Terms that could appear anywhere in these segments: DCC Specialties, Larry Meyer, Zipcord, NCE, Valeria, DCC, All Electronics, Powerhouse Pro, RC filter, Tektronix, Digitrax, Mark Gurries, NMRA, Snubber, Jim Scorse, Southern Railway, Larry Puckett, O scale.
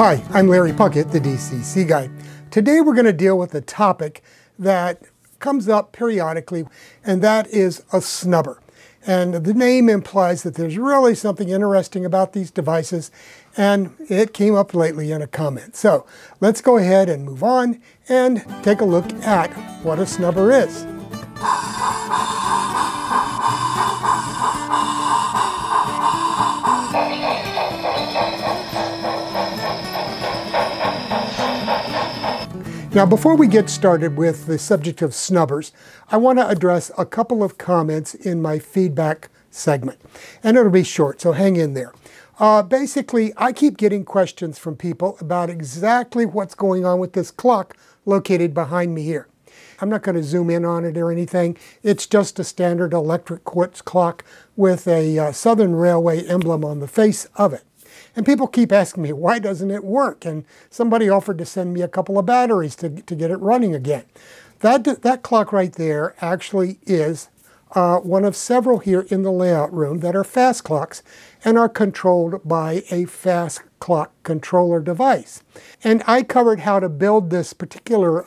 Hi, I'm Larry Puckett, the DCC guy. Today we're going to deal with a topic that comes up periodically, and that is a snubber. And the name implies that there's really something interesting about these devices, and it came up lately in a comment. So let's go ahead and move on and take a look at what a snubber is. Now, before we get started with the subject of snubbers, I want to address a couple of comments in my feedback segment, and it'll be short, so hang in there. Basically, I keep getting questions from people about exactly what's going on with this clock located behind me here. I'm not going to zoom in on it or anything. It's just a standard electric quartz clock with a Southern Railway emblem on the face of it. And people keep asking me, why doesn't it work? And somebody offered to send me a couple of batteries to get it running again. That clock right there actually is one of several here in the layout room that are fast clocks and are controlled by a fast clock controller device. And I covered how to build this particular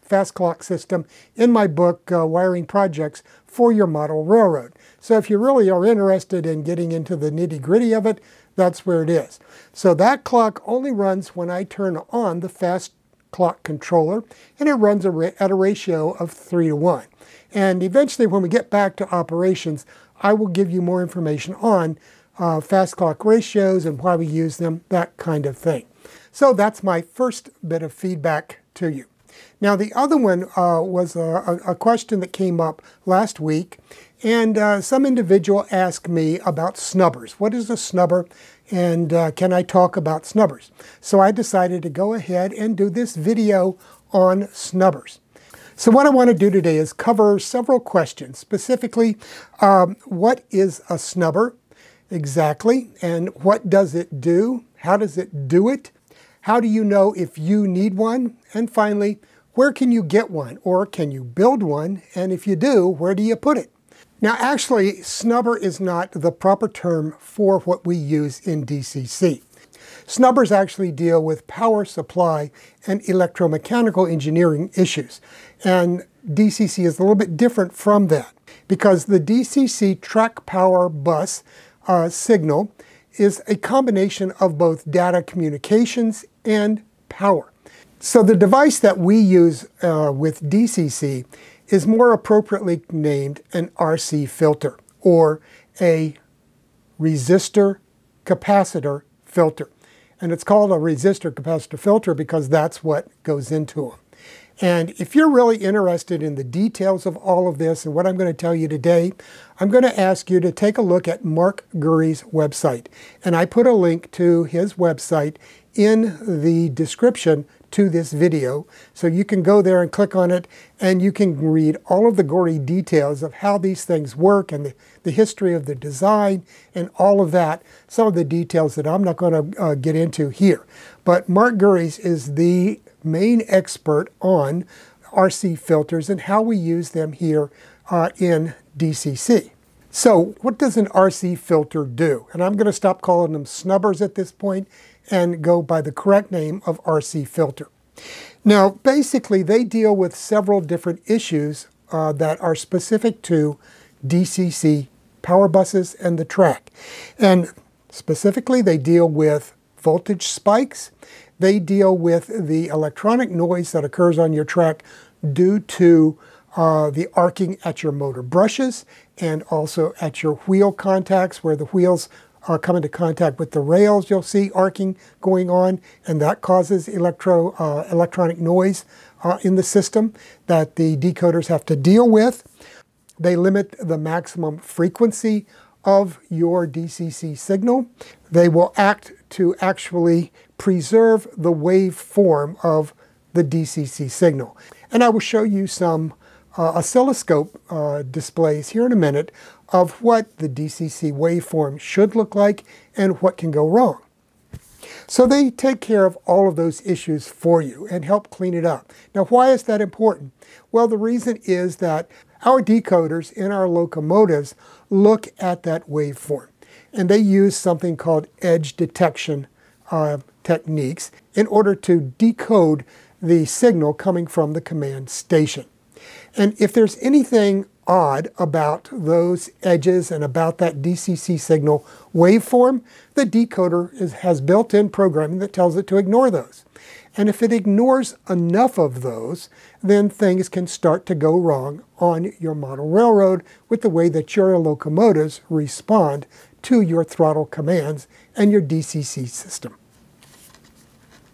fast clock system in my book, Wiring Projects for Your Model Railroad. So if you really are interested in getting into the nitty-gritty of it, that's where it is. So that clock only runs when I turn on the fast clock controller, and it runs at a ratio of 3 to 1. And eventually, when we get back to operations, I will give you more information on fast clock ratios and why we use them, that kind of thing. So that's my first bit of feedback to you. Now, the other one was a question that came up last week, and some individual asked me about snubbers. What is a snubber, and can I talk about snubbers? So I decided to go ahead and do this video on snubbers. So what I want to do today is cover several questions, specifically what is a snubber exactly, and what does it do, how does it do it, how do you know if you need one, and finally, where can you get one, or can you build one, and if you do, where do you put it? Now, actually, snubber is not the proper term for what we use in DCC. Snubbers actually deal with power supply and electromechanical engineering issues, and DCC is a little bit different from that, because the DCC track power bus signal is a combination of both data communications and power. So the device that we use with DCC is more appropriately named an RC filter, or a resistor capacitor filter. And it's called a resistor capacitor filter because that's what goes into them. And if you're really interested in the details of all of this and what I'm going to tell you today, I'm going to ask you to take a look at Mark Gurries' website. And I put a link to his website in the description to this video, so you can go there and click on it, and you can read all of the gory details of how these things work, and the history of the design, and all of that, some of the details that I'm not going to get into here. But Mark Gurries is the main expert on RC filters and how we use them here in DCC. So what does an RC filter do? And I'm going to stop calling them snubbers at this point and go by the correct name of RC filter. Now, basically, they deal with several different issues that are specific to DCC power buses and the track. And specifically, they deal with voltage spikes. They deal with the electronic noise that occurs on your track due to the arcing at your motor brushes, and also at your wheel contacts, where the wheels come into contact with the rails. You'll see arcing going on, and that causes electronic noise in the system that the decoders have to deal with. They limit the maximum frequency of your DCC signal. They will act to actually preserve the waveform of the DCC signal. And I will show you some oscilloscope displays here in a minute of what the DCC waveform should look like and what can go wrong. So they take care of all of those issues for you and help clean it up. Now, why is that important? Well, the reason is that our decoders in our locomotives look at that waveform, and they use something called edge detection techniques in order to decode the signal coming from the command station. And if there's anything odd about those edges and about that DCC signal waveform, the decoder has built-in programming that tells it to ignore those. And if it ignores enough of those, then things can start to go wrong on your model railroad with the way that your locomotives respond to your throttle commands and your DCC system.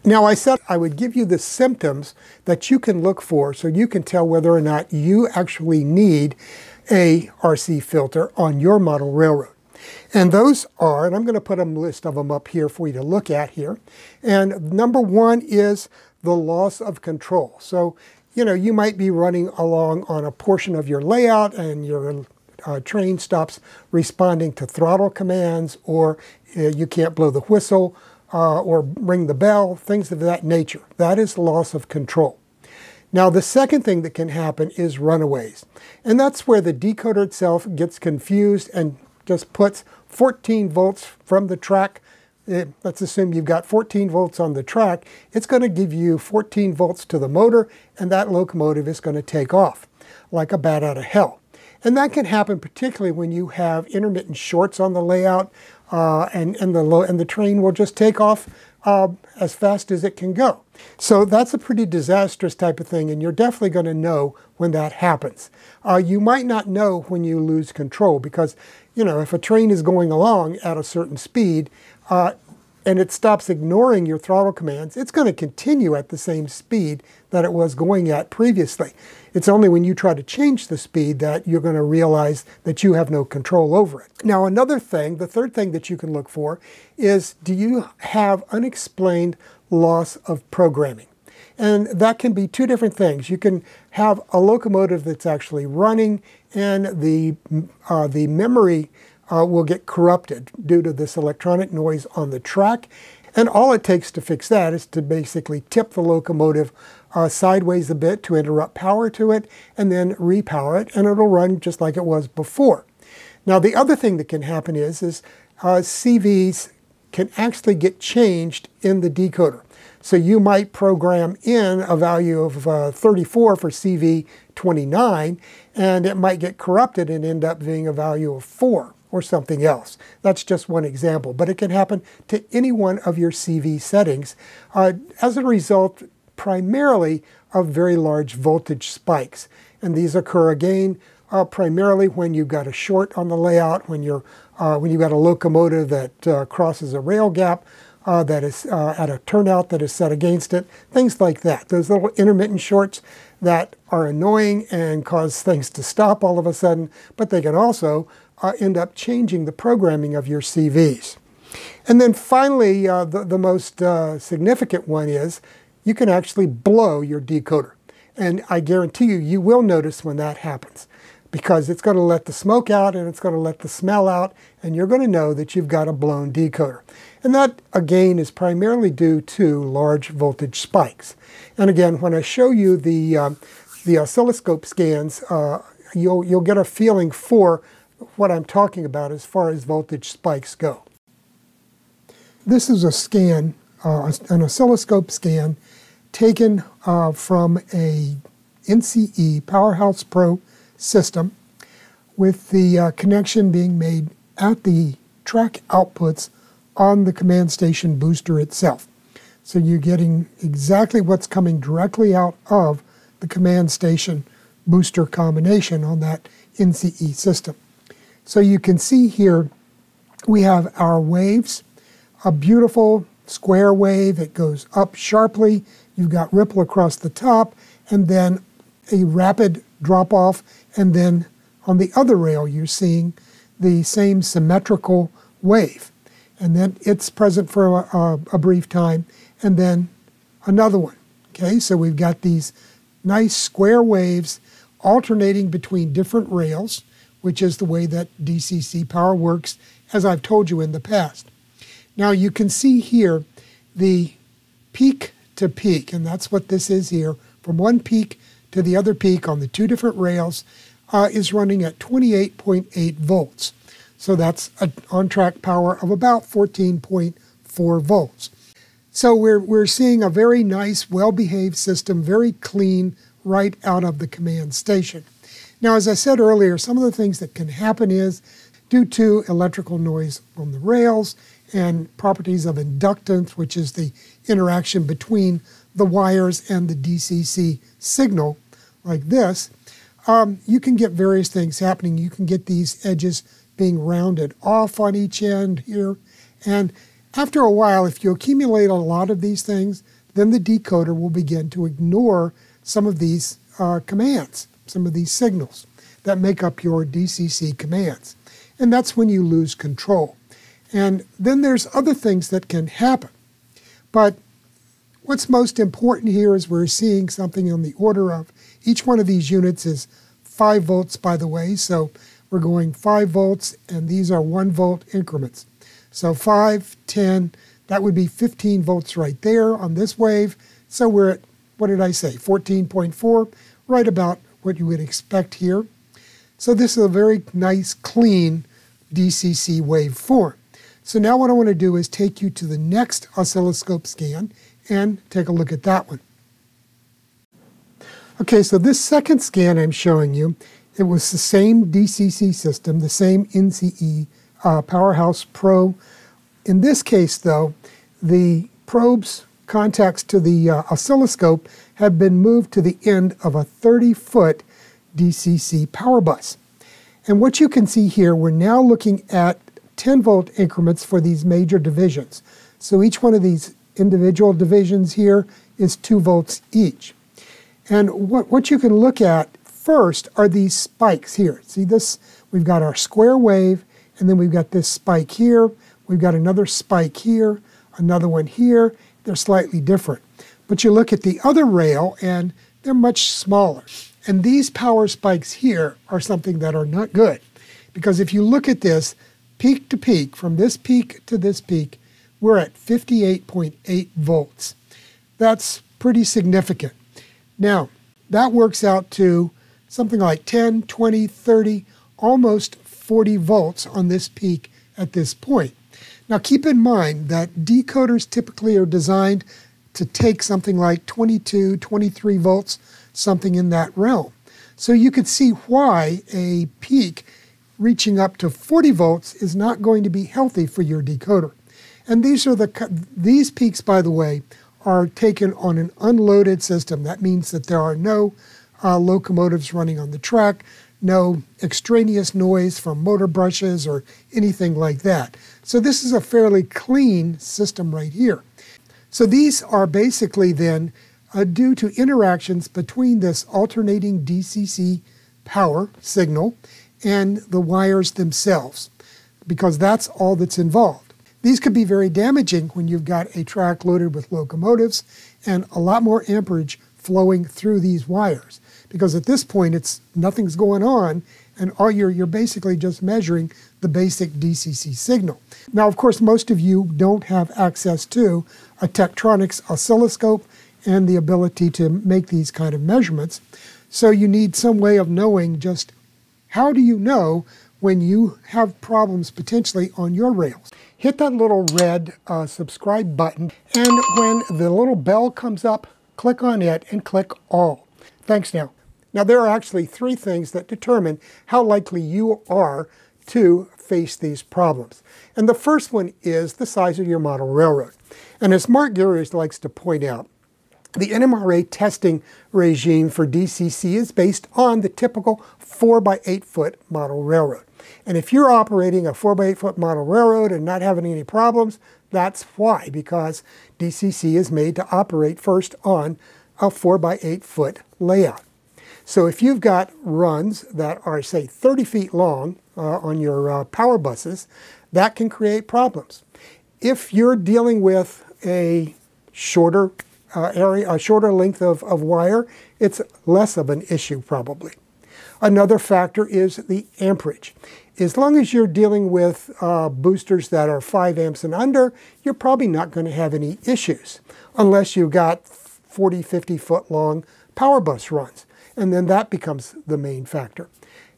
Now, I said I would give you the symptoms that you can look for so you can tell whether or not you actually need a RC filter on your model railroad. And those are, and I'm going to put a list of them up here for you to look at here. And number one is the loss of control. So, you know, you might be running along on a portion of your layout and your train stops responding to throttle commands, or you can't blow the whistle, or ring the bell, things of that nature. That is loss of control. Now, the second thing that can happen is runaways. And that's where the decoder itself gets confused and just puts 14 volts from the track. Let's assume you've got 14 volts on the track. It's going to give you 14 volts to the motor, and that locomotive is going to take off like a bat out of hell. And that can happen particularly when you have intermittent shorts on the layout, and the train will just take off as fast as it can go. So that's a pretty disastrous type of thing, and you're definitely going to know when that happens. You might not know when you lose control because, you know, if a train is going along at a certain speed and it stops ignoring your throttle commands, it's going to continue at the same speed that it was going at previously. It's only when you try to change the speed that you're going to realize that you have no control over it. Now, another thing, the third thing that you can look for is, do you have unexplained loss of programming? And that can be two different things. You can have a locomotive that's actually running and the memory will get corrupted due to this electronic noise on the track. And all it takes to fix that is to basically tip the locomotive sideways a bit to interrupt power to it, and then repower it, and it'll run just like it was before. Now, the other thing that can happen is CVs can actually get changed in the decoder. So you might program in a value of 34 for CV 29, and it might get corrupted and end up being a value of 4. Or something else. That's just one example, but it can happen to any one of your CV settings as a result primarily of very large voltage spikes. And these occur again primarily when you've got a short on the layout, when you've got a locomotive that crosses a rail gap that is at a turnout that is set against it, things like that. Those little intermittent shorts that are annoying and cause things to stop all of a sudden, but they can also end up changing the programming of your CVs. And then finally, the most significant one is you can actually blow your decoder. And I guarantee you, you will notice when that happens because it's going to let the smoke out and it's going to let the smell out, and you're going to know that you've got a blown decoder. And that, again, is primarily due to large voltage spikes. And again, when I show you the oscilloscope scans, you'll get a feeling for what I'm talking about as far as voltage spikes go. This is a scan, an oscilloscope scan taken from a NCE Powerhouse Pro system with the connection being made at the track outputs on the command station booster itself. So you're getting exactly what's coming directly out of the command station booster combination on that NCE system. So you can see here we have our waves, a beautiful square wave. It goes up sharply. You've got ripple across the top, and then a rapid drop-off. And then on the other rail, you're seeing the same symmetrical wave. And then it's present for a brief time, and then another one. Okay, so we've got these nice square waves alternating between different rails, which is the way that DCC power works, as I've told you in the past. Now you can see here the peak to peak, and that's what this is here, from one peak to the other peak on the two different rails, is running at 28.8 volts. So that's an on-track power of about 14.4 volts. So we're seeing a very nice, well-behaved system, very clean, right out of the command station. Now, as I said earlier, some of the things that can happen is due to electrical noise on the rails and properties of inductance, which is the interaction between the wires and the DCC signal, like this, you can get various things happening. You can get these edges being rounded off on each end here, and after a while, if you accumulate a lot of these things, then the decoder will begin to ignore some of these commands, some of these signals that make up your DCC commands. And that's when you lose control. And then there's other things that can happen. But what's most important here is we're seeing something on the order of, each one of these units is 5 volts, by the way. So we're going 5 volts, and these are 1 volt increments. So 5, 10, that would be 15 volts right there on this wave. So we're at, what did I say, 14.4, right about what you would expect here. So this is a very nice, clean DCC waveform. So now what I want to do is take you to the next oscilloscope scan and take a look at that one. Okay, so this second scan I'm showing you, it was the same DCC system, the same NCE Powerhouse Pro. In this case, though, the probe's contacts to the oscilloscope have been moved to the end of a 30-foot DCC power bus. And what you can see here, we're now looking at 10-volt increments for these major divisions. So each one of these individual divisions here is 2 volts each. And what you can look at first are these spikes here. See this? We've got our square wave, and then we've got this spike here, we've got another spike here, another one here. They're slightly different. But you look at the other rail, and they're much smaller. And these power spikes here are something that are not good. Because if you look at this, peak to peak, from this peak, we're at 58.8 volts. That's pretty significant. Now, that works out to something like 10, 20, 30, almost 40 volts on this peak at this point. Now keep in mind that decoders typically are designed to take something like 22, 23 volts, something in that realm. So you could see why a peak reaching up to 40 volts is not going to be healthy for your decoder. And these peaks, by the way, are taken on an unloaded system. That means that there are no locomotives running on the track. No extraneous noise from motor brushes or anything like that. So this is a fairly clean system right here. So these are basically then due to interactions between this alternating DCC power signal and the wires themselves, because that's all that's involved. These could be very damaging when you've got a track loaded with locomotives and a lot more amperage flowing through these wires. Because at this point, nothing's going on, and all you're basically just measuring the basic DCC signal. Now, of course, most of you don't have access to a Tektronix oscilloscope and the ability to make these kind of measurements. So you need some way of knowing just how do you know when you have problems potentially on your rails. Hit that little red subscribe button, and when the little bell comes up, click on it and click all. Thanks now. Now, there are actually 3 things that determine how likely you are to face these problems. And the first one is the size of your model railroad. And as Mark Gurries likes to point out, the NMRA testing regime for DCC is based on the typical 4-by-8-foot model railroad. And if you're operating a 4-by-8-foot model railroad and not having any problems, that's why, because DCC is made to operate first on a 4-by-8-foot layout. So if you've got runs that are, say, 30 feet long on your power buses, that can create problems. If you're dealing with a shorter area, a shorter length of wire, it's less of an issue probably. Another factor is the amperage. As long as you're dealing with boosters that are 5 amps and under, you're probably not going to have any issues, unless you've got 40, 50 foot long power bus runs. And then that becomes the main factor.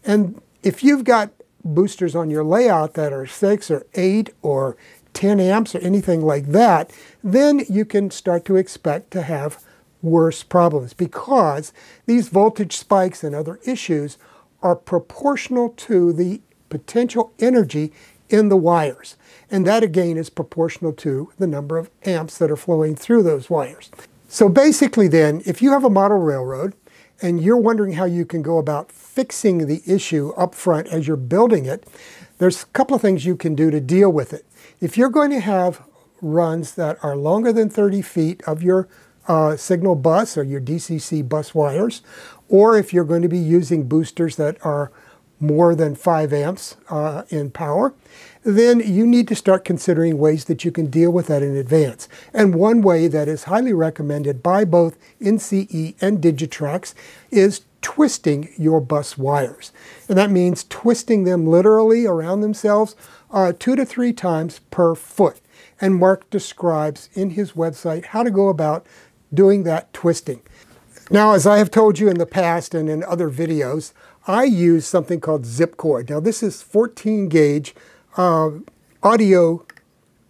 And if you've got boosters on your layout that are 6 or 8 or 10 amps or anything like that, then you can start to expect to have worse problems, because these voltage spikes and other issues are proportional to the potential energy in the wires. And that again is proportional to the number of amps that are flowing through those wires. So basically then, if you have a model railroad and you're wondering how you can go about fixing the issue up front as you're building it, there's a couple of things you can do to deal with it. If you're going to have runs that are longer than 30 feet of your signal bus or your DCC bus wires, or if you're going to be using boosters that are more than 5 amps in power, then you need to start considering ways that you can deal with that in advance. And one way that is highly recommended by both NCE and Digitrax is twisting your bus wires. And that means twisting them literally around themselves 2 to 3 times per foot. And Mark describes in his website how to go about doing that twisting. Now, as I have told you in the past and in other videos, I use something called Zipcord. Now, this is 14 gauge audio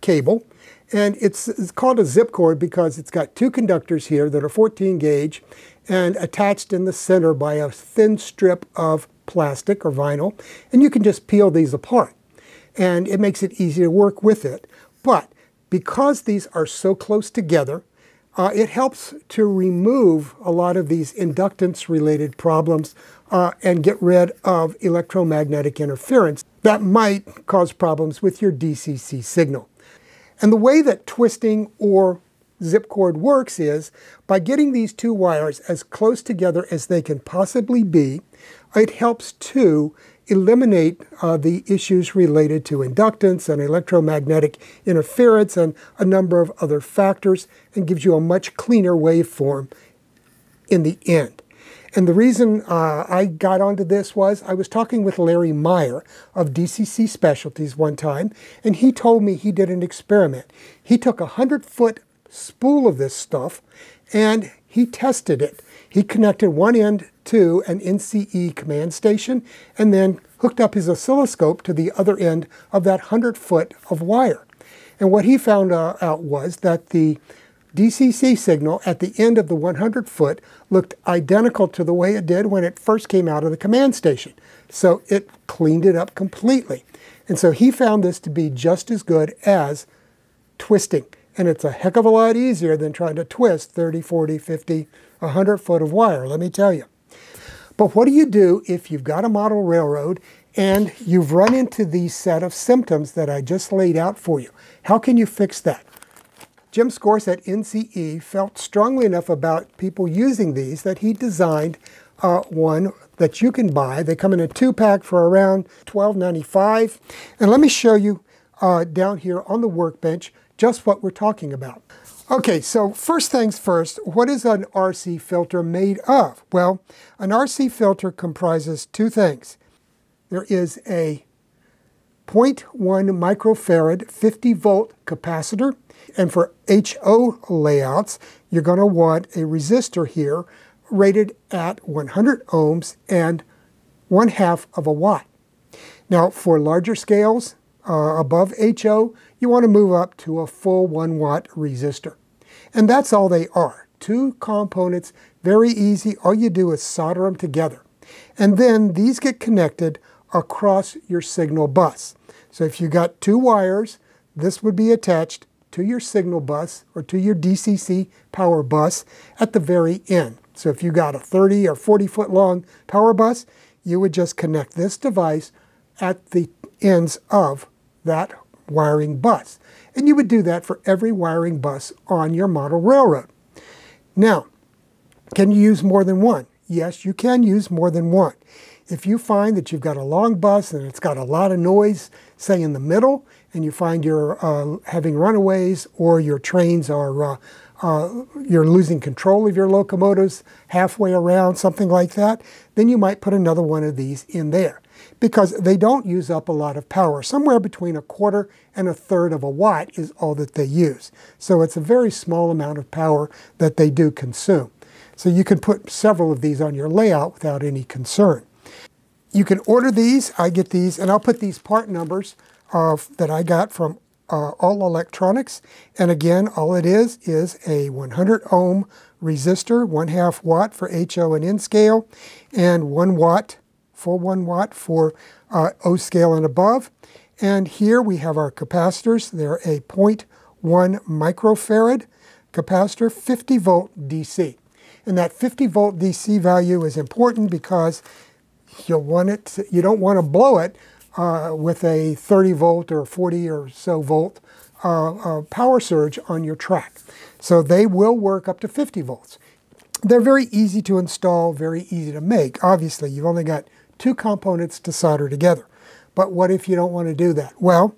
cable, and it's called a Zipcord because it's got 2 conductors here that are 14 gauge and attached in the center by a thin strip of plastic or vinyl, and you can just peel these apart, and it makes it easy to work with it. But because these are so close together, it helps to remove a lot of these inductance-related problems and get rid of electromagnetic interference that might cause problems with your DCC signal. And the way that twisting or Zipcord works is by getting these 2 wires as close together as they can possibly be. It helps to eliminate the issues related to inductance and electromagnetic interference and a number of other factors, and gives you a much cleaner waveform in the end. And the reason I got onto this was I was talking with Larry Meyer of DCC Specialties one time, and he told me he did an experiment. He took a 100-foot spool of this stuff and he tested it. He connected one end to an NCE command station and then hooked up his oscilloscope to the other end of that 100-foot of wire. And what he found out was that the DCC signal at the end of the 100-foot looked identical to the way it did when it first came out of the command station. So it cleaned it up completely. And so he found this to be just as good as twisting. And it's a heck of a lot easier than trying to twist 30, 40, 50, 100 foot of wire, let me tell you. But what do you do if you've got a model railroad and you've run into these set of symptoms that I just laid out for you? How can you fix that? Jim Scorse at NCE felt strongly enough about people using these that he designed one that you can buy. They come in a 2-pack for around $12.95. And let me show you down here on the workbench just what we're talking about. Okay, so first things first, what is an RC filter made of? Well, an RC filter comprises 2 things. There is a 0.1 microfarad 50-volt capacitor, and for HO layouts, you're going to want a resistor here rated at 100 ohms and 1/2 of a watt. Now, for larger scales, above HO, you want to move up to a full 1-watt resistor. And that's all they are. 2 components, very easy. All you do is solder them together. And then these get connected across your signal bus. So if you got 2 wires, this would be attached to your signal bus or to your DCC power bus at the very end. So if you got a 30 or 40 foot long power bus, you would just connect this device at the ends of that wiring bus. And you would do that for every wiring bus on your model railroad. Now, can you use more than one? Yes, you can use more than one. If you find that you've got a long bus and it's got a lot of noise, say in the middle, and you find you're having runaways, or your trains are, you're losing control of your locomotives halfway around, something like that, then you might put another one of these in there, because they don't use up a lot of power. Somewhere between 1/4 and 1/3 of a watt is all that they use. So it's a very small amount of power that they do consume. So you can put several of these on your layout without any concern. You can order these. I get these, and I'll put these part numbers that I got from All Electronics. And again, all it is a 100 ohm resistor, 1/2 watt for HO and N scale, and 1 watt, full 1 watt for O scale and above. And here we have our capacitors. They're a 0.1 microfarad capacitor, 50 volt DC. And that 50 volt DC value is important because you'll want it to, you don't want to blow it with a 30 volt or 40 or so volt power surge on your track. So they will work up to 50 volts. They're very easy to install, very easy to make. Obviously, you've only got two components to solder together. But what if you don't want to do that? Well,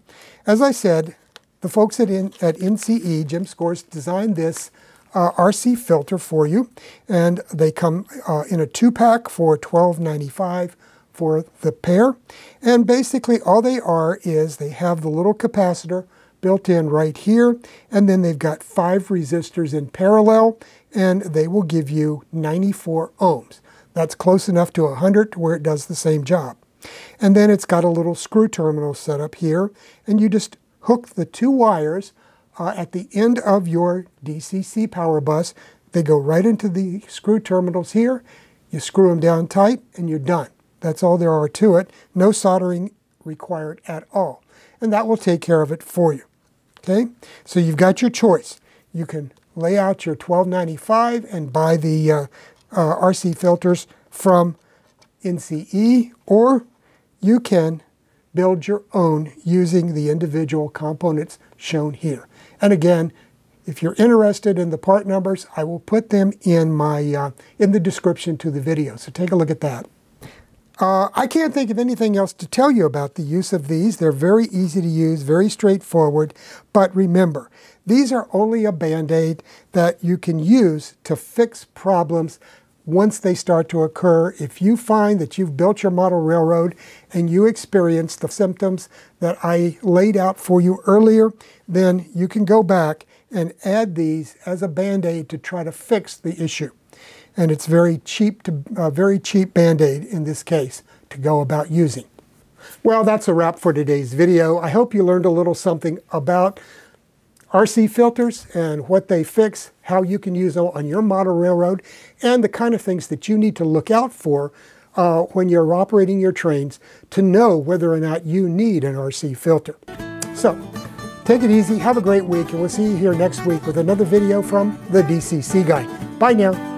as I said, the folks at NCE, Jim Scorse, designed this RC filter for you. And they come in a 2-pack for $12.95. for the pair. And basically all they are is they have the little capacitor built in right here, and then they've got 5 resistors in parallel, and they will give you 94 ohms. That's close enough to 100 where it does the same job. And then it's got a little screw terminal set up here, and you just hook the 2 wires at the end of your DCC power bus. They go right into the screw terminals here, you screw them down tight, and you're done. That's all there are to it. No soldering required at all. And that will take care of it for you. Okay? So you've got your choice. You can lay out your $12.95 and buy the RC filters from NCE, or you can build your own using the individual components shown here. And again, if you're interested in the part numbers, I will put them in my in the description to the video. So take a look at that. I can't think of anything else to tell you about the use of these. They're very easy to use, very straightforward, but remember, these are only a band-aid that you can use to fix problems once they start to occur. If you find that you've built your model railroad and you experience the symptoms that I laid out for you earlier, then you can go back and add these as a band-aid to try to fix the issue. And it's very cheap, very cheap band-aid in this case to go about using. Well, that's a wrap for today's video. I hope you learned a little something about RC filters and what they fix, how you can use them on your model railroad, and the kind of things that you need to look out for when you're operating your trains to know whether or not you need an RC filter. So, take it easy, have a great week, and we'll see you here next week with another video from the DCC Guy. Bye now.